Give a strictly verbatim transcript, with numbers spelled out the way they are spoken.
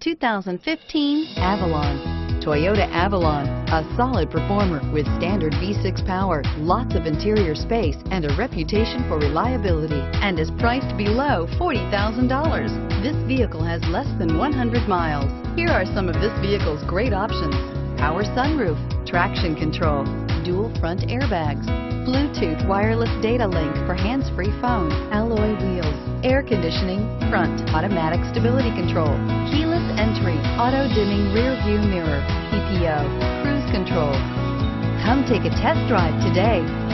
two thousand fifteen Avalon. Toyota Avalon, a solid performer with standard V six power, lots of interior space, and a reputation for reliability, and is priced below forty thousand dollars. This vehicle has less than one hundred miles. Here are some of this vehicle's great options: power sunroof, traction control, dual front airbags, Bluetooth wireless data link for hands-free phone, alloy wheels, air conditioning, front, automatic stability control, keyless entry, auto-dimming rear view mirror, P P O, cruise control. Come take a test drive today.